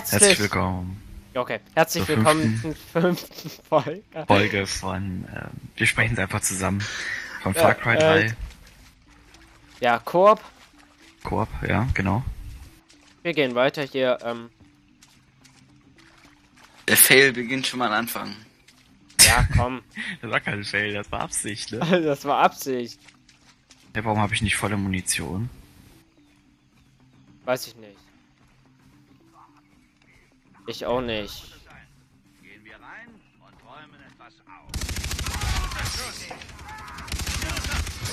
Herzlich willkommen. Okay, herzlich willkommen zur fünften Folge von. Wir sprechen es einfach zusammen. Von Far Cry 3. Ja, Koop. Koop, ja, genau. Wir gehen weiter hier. Der Fail beginnt schon mal am Anfang. Ja, komm. Das war kein Fail, das war Absicht, ne? Das war Absicht. Ja, warum habe ich nicht volle Munition? Weiß ich nicht. Ich auch nicht. Gehen wir rein und räumen etwas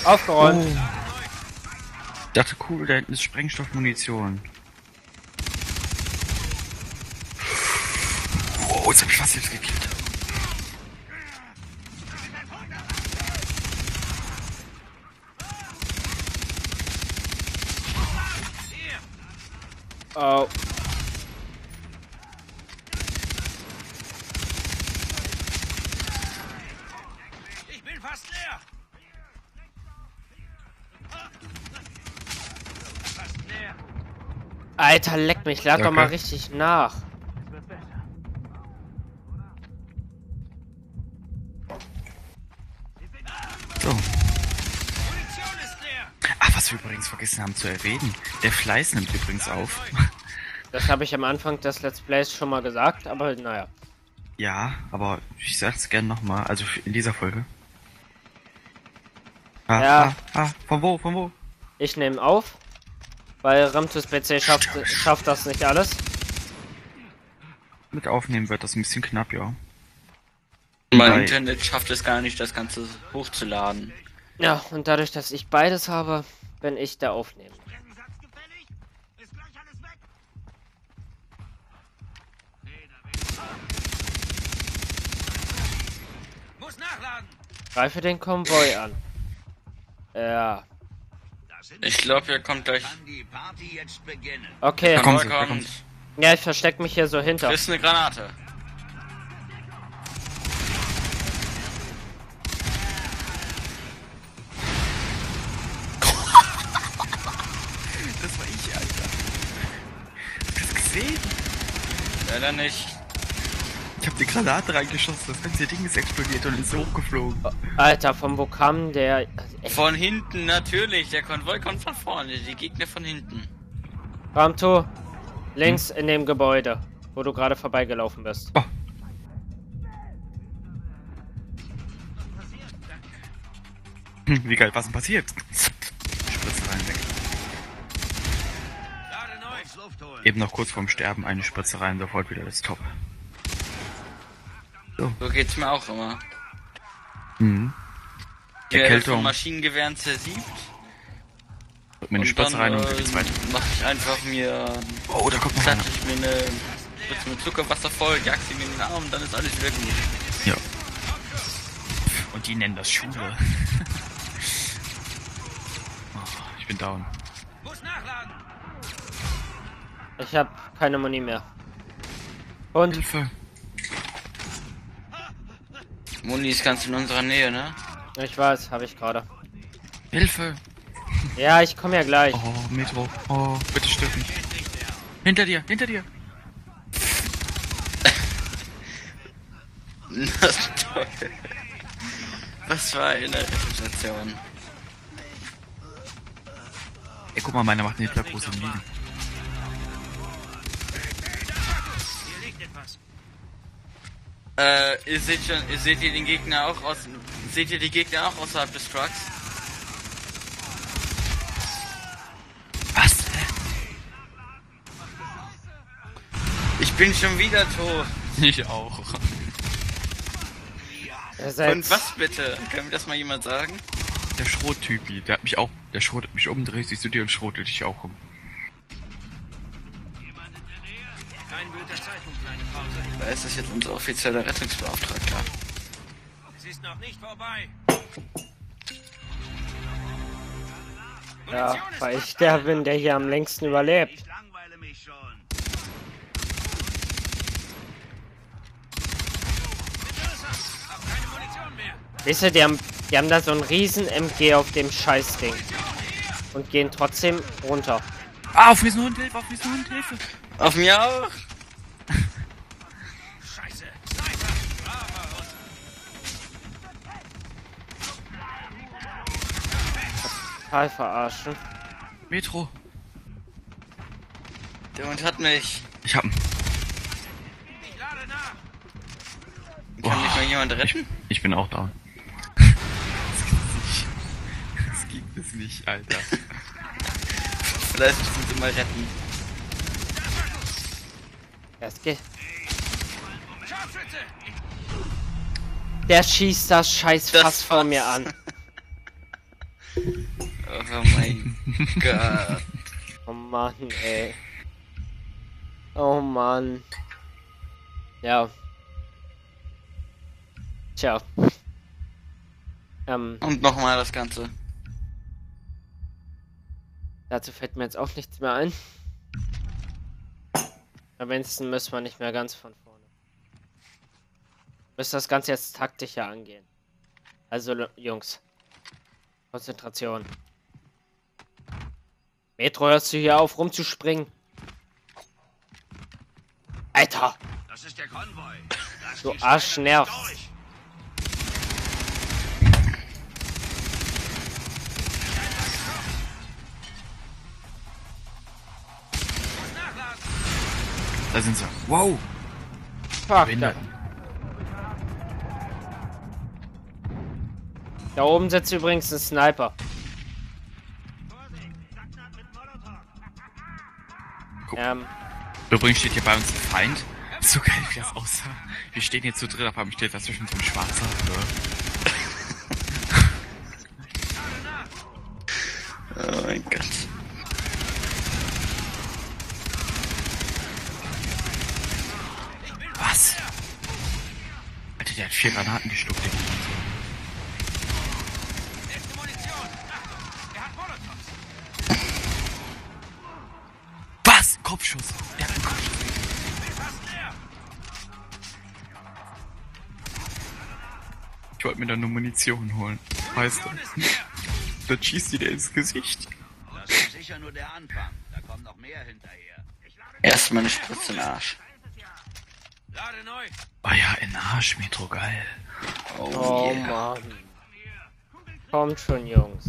auf. Aufgeräumt. Ich dachte, cool, da hinten ist Sprengstoffmunition. Oh, jetzt hab ich fast jetzt gekillt. Oh. Ich bin fast leer. Alter, leck mich, lad doch mal richtig nach. So. Ach, was wir übrigens vergessen haben zu erwähnen. Der Fleiß nimmt übrigens auf. Das habe ich am Anfang des Let's Plays schon mal gesagt, aber naja. Ja, aber ich sag's gern nochmal, also in dieser Folge. Ah, ja. Von wo? Ich nehme auf, weil Ramthors PC schafft das nicht alles. Mit aufnehmen wird das ein bisschen knapp, ja. Mein Internet schafft es gar nicht, das Ganze hochzuladen. Ja, und dadurch, dass ich beides habe, bin ich da aufnehmen. Greife den Konvoi an. Ja. Ich glaube, er kommt gleich. Okay. Er kommt. Ja, ich verstecke mich hier so hinter. Das ist eine Granate. Das war ich, Alter. Hast du das gesehen? Leider nicht. Ich hab die Granate reingeschossen, das ganze Ding ist explodiert und ist hochgeflogen. Alter, von wo kam der? Von hinten, natürlich. Der Konvoi kommt von vorne, die Gegner von hinten. Ramthor, links in dem Gebäude, wo du gerade vorbeigelaufen bist. Oh. Wie geil, was denn passiert? Spritze rein, weg. Eben noch kurz vorm Sterben eine Spritze rein, sofort wieder das Top. So geht's mir auch immer. Mhm. Die Erkältung. Von Maschinengewehren zersiebt. Drück mir eine Spritze rein und geht's weiter. Mach ich einfach mir... Oh, da kommt noch einer. Ich mir eine Spritze mit Zuckerwasser voll, jag sie mir in den Arm und dann ist alles wieder gut. Ja. Und die nennen das Schule. Oh, ich bin down. Muss nachladen. Ich hab keine Muni mehr. Und... Hilfe. Muni ist ganz in unserer Nähe, ne? Ich weiß, habe ich gerade. Hilfe! Ja, ich komme ja gleich. Oh, Metro. Oh, bitte stirb nicht. Hinter dir! Na toll. Was war eine Situation? Ey, guck mal, meiner macht den Hintergrund im Liegen. Ihr seht schon, seht ihr die Gegner auch außerhalb des Trucks? Was? Ich bin schon wieder tot. Ich auch. Und was bitte? Kann mir das mal jemand sagen? Der Schrottypi, der schrotet mich um, dreht sich zu dir und schrotet dich auch um. Da ist das jetzt unser offizieller Rettungsbeauftragter. Es ist noch nicht vorbei. Ja, weil ich der bin, der hier am längsten überlebt. Ich langweile mich schon. Wisst ihr, die haben da so einen riesen MG auf dem Scheißding. Und gehen trotzdem runter. Ah, auf mir ist ein Hund, Hilfe! Auf mir auch! Total verarschen. Metro. Der Hund hat mich. Ich hab ihn. Ich lade nach. Kann mich mal jemand retten? Ich bin auch da. Das gibt es nicht, Alter. Vielleicht müssen sie mal retten. Das geht. Der schießt das scheiß Fass vor mir an. Oh mein Gott. Oh Mann, ey. Oh Mann. Ja. Tja. Und nochmal das Ganze. Dazu fällt mir jetzt auch nichts mehr ein. Am wenigsten müssen wir nicht mehr ganz von vorne. Wir müssen das Ganze jetzt taktischer angehen. Also Jungs. Konzentration. Metro, hörst du hier auf rumzuspringen? Alter! Das ist der Konvoi. Du Arschnerv! Da sind sie. Wow! Fuck, da oben sitzt übrigens ein Sniper. Cool. Übrigens steht hier bei uns ein Feind. So geil wie das aussah. Wir stehen hier zu dritt, auf einem steht dazwischen so ein Schwarzer. Oh mein Gott. Was? Alter, der hat 4 Granaten geschluckt. Was? Kopfschuss. Der hat einen Kopfschuss. Ich wollte mir da nur Munition holen. Weißt du? Dann schießt die dir ins Gesicht. Das ist sicher nur der Anfang. Da kommt noch mehr hinterher. Erstmal eine Spritze in den Arsch. Ah ja, in den Arsch, Metro, geil. Oh yeah. Mann. Kommt schon, Jungs.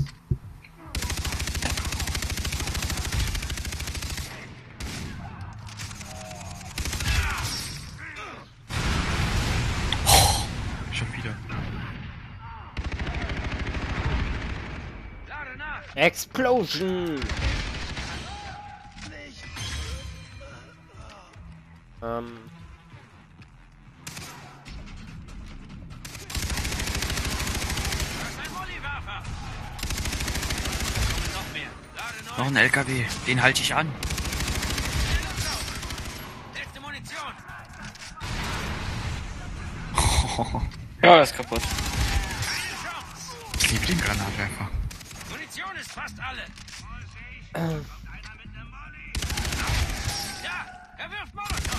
Explosion! Noch ein LKW, den halte ich an. Letzte Munition. Ja, das ist kaputt. Ich liebe den Granatwerfer. Munition ist fast alle. Ja, er wirft Molotov.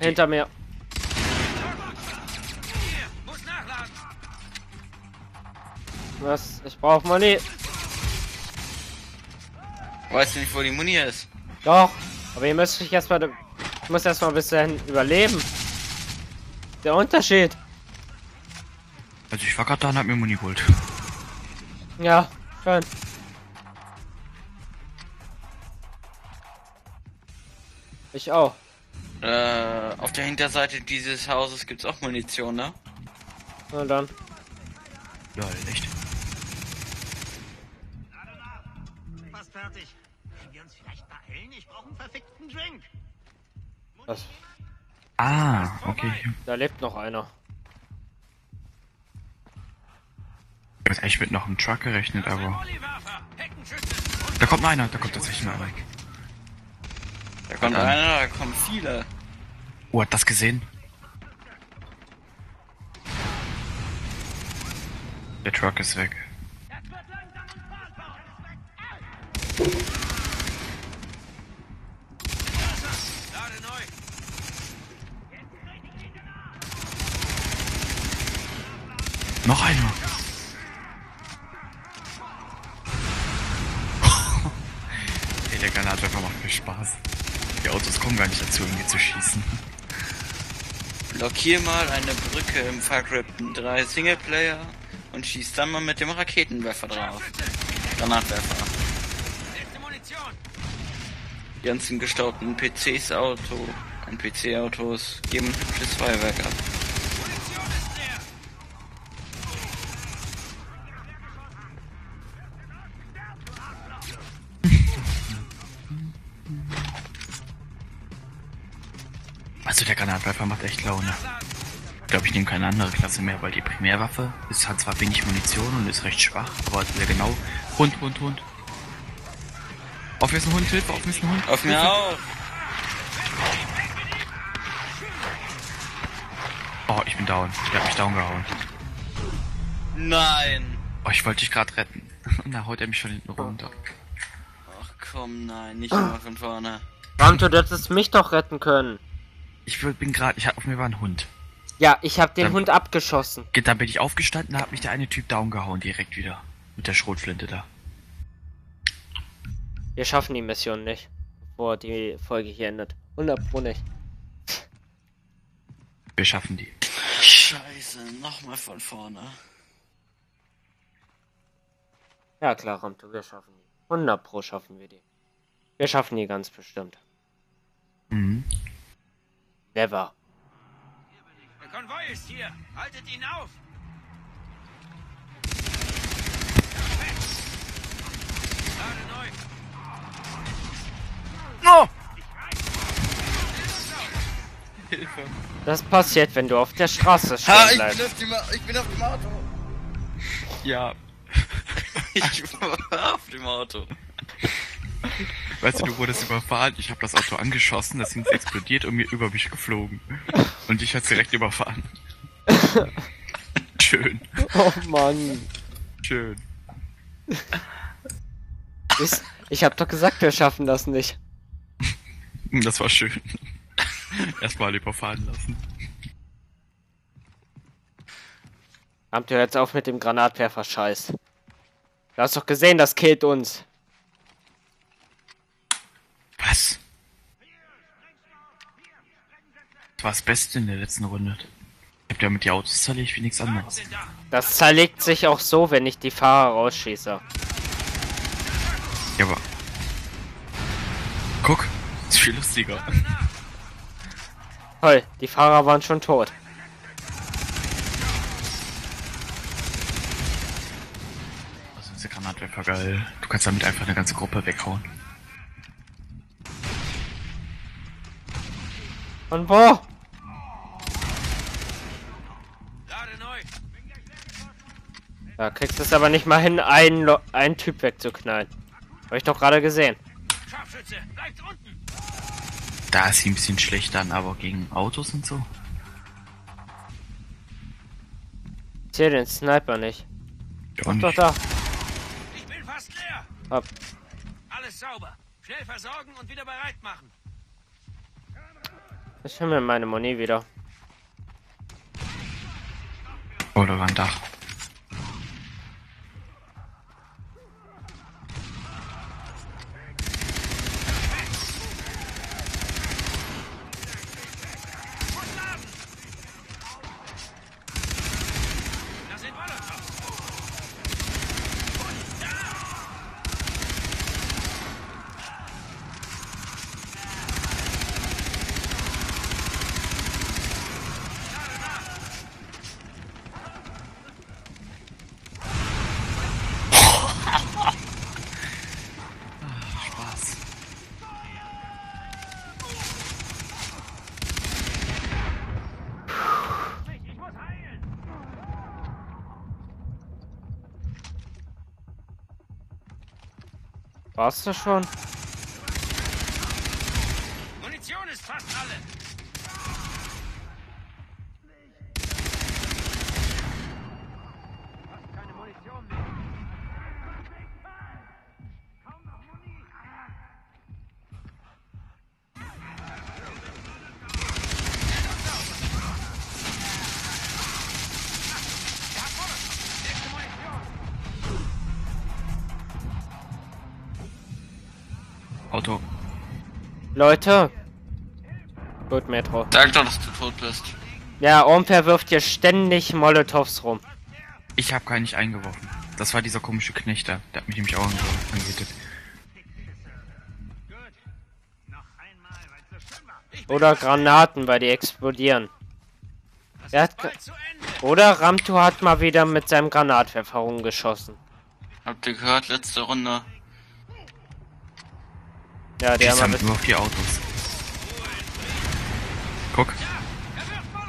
Hinter mir. Muss nachladen. Was? Ich brauche Muni. Weißt du nicht, wo die Muni ist? Doch, aber ihr müsst euch erstmal. Ich muss erstmal ein bisschen überleben. Der Unterschied. Also ich war gerade da und hab mir Muni geholt. Ja, schön. Ich auch. Auf der Hinterseite dieses Hauses gibt's auch Munition, ne? Na dann. Lol, echt. Fast fertig. Können wir uns vielleicht beeilen? Ich brauche einen verfickten Drink. Was? Ah, okay. Da lebt noch einer. Ich mit noch einem Truck gerechnet, aber... Da kommt einer, da kommt tatsächlich einer. Da kommt einer, da kommen viele. Oh, hat das gesehen? Der Truck ist weg. Noch einer. Der Granatwerfer macht mir Spaß. Die Autos kommen gar nicht dazu, um hier zu schießen. Blockier mal eine Brücke im Far Cry 3 Singleplayer und schieß dann mal mit dem Raketenwerfer drauf. Granatwerfer. Die ganzen gestaubten NPC-Autos geben ein hübsches Feuerwerk ab. Also der Granatwerfer macht echt Laune. Ich glaube, ich nehme keine andere Klasse mehr, weil die Primärwaffe ist, hat zwar wenig Munition und ist recht schwach, aber sehr genau. Hund. Auf mir ist ein Hund, Hilfe, auf mir ist ein Hund. Auf mir auch. Oh, ich bin down. Der hat mich down gehauen. Nein. Oh, ich wollte dich gerade retten. Na, haut er mich schon hinten runter. Ach komm, nein, nicht immer von vorne. Ramthor, du hättest mich doch retten können. Auf mir war ein Hund. Ja, ich hab den Hund abgeschossen. Dann bin ich aufgestanden, da hat mich der eine Typ down gehauen direkt wieder. Mit der Schrotflinte da. Wir schaffen die Mission nicht, bevor die Folge hier endet. 100% nicht. Wir schaffen die. Scheiße, nochmal von vorne. Ja klar, Ramthor, wir schaffen die. 100% schaffen wir die. Wir schaffen die ganz bestimmt. Mhm. Never. Der Konvoi ist hier. Haltet ihn auf. No! Hilfe. Das passiert, wenn du auf der Straße stehst. Ich bin auf dem Auto. Ja. Ich war auf dem Auto. Weißt du, du wurdest überfahren, ich habe das Auto angeschossen, das Ding explodiert und mir über mich geflogen. Und ich hat's direkt überfahren. Schön. Oh Mann. Schön. Ich hab doch gesagt, wir schaffen das nicht. Das war schön. Erstmal überfahren lassen. Habt ihr jetzt auf mit dem Granatwerfer-Scheiß? Du hast doch gesehen, das killt uns. Was? Das war das Beste in der letzten Runde. Ich hab ja mit die Autos zerlegt wie nichts anderes. Das zerlegt sich auch so, wenn ich die Fahrer rausschieße. Ja, aber... Guck, ist viel lustiger. Toll, die Fahrer waren schon tot. Also diese Granatwerfer geil. Du kannst damit einfach eine ganze Gruppe weghauen. Und wo? Lade neu. Da kriegst du es aber nicht mal hin, einen Typ wegzuknallen. Hab ich doch gerade gesehen. Scharfschütze, bleibt unten. Da ist sie ein bisschen schlecht dann, aber gegen Autos und so. Ich sehe den Sniper nicht. Ja, doch da. Ich bin fast leer. Hopp. Alles sauber. Schnell versorgen und wieder bereit machen. Ich hol mir meine Moni wieder. Oh, da war ein Dach. Warst du schon? Munition ist fast alle. Fast keine Munition mehr. Kaum noch Auto. Leute! Gut, Metro. Sag doch, dass du tot bist. Ja, Omper wirft hier ständig Molotows rum. Ich habe gar nicht eingeworfen. Das war dieser komische Knecht da. Der hat mich nämlich auch angesiedelt. Oder Granaten, weil die explodieren. Er hat oder Ramthor hat mal wieder mit seinem Granatwerfer rumgeschossen. Habt ihr gehört, letzte Runde? Ja, der haben nur vier Autos. Guck.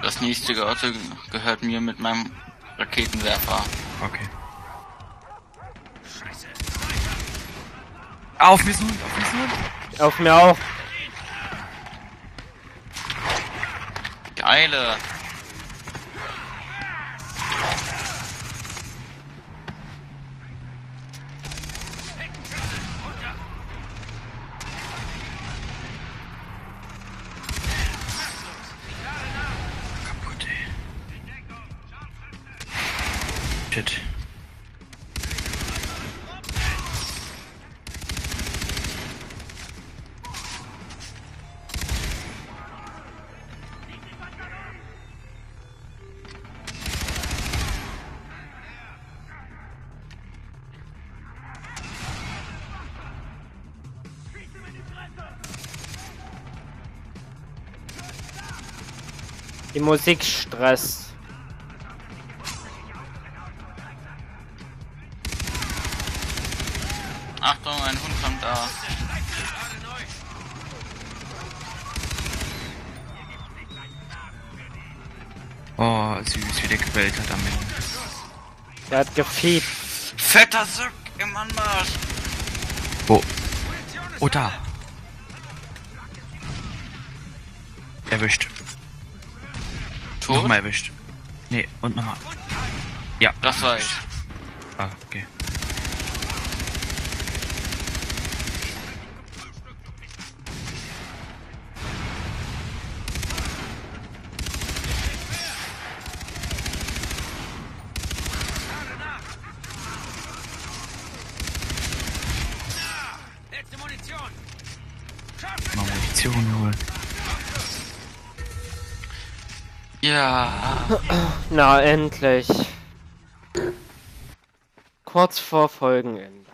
Das nächste Auto gehört mir mit meinem Raketenwerfer. Okay. Scheiße. Auf mir, auf mir. Auf mir auch. Geile. Shit. Die Musik stresst. Achtung, ein Hund kommt da. Oh, süß, wie der gebellt hat am Ende. Der hat gefiebt. Fetter Sück im Anmarsch. Wo? Oh, da. Erwischt. Tot? Nochmal erwischt. Nee, und nochmal. Ja. Das war ich. Ah, okay. Ja. Na, endlich. Kurz vor Folgenende.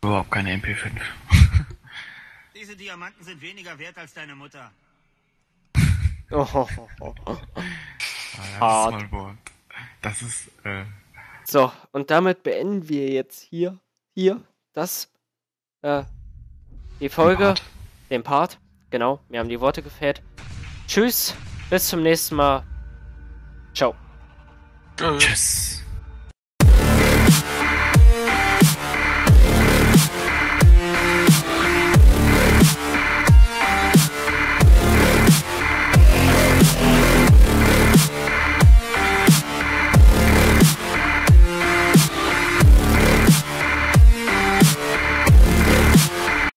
Überhaupt keine MP5. Diese Diamanten sind weniger wert als deine Mutter. Ah, das ist mal das ist, So, und damit beenden wir jetzt hier, das, die Folge, den Part, genau, mir haben die Worte gefehlt. Tschüss, bis zum nächsten Mal. Ciao. Tschüss.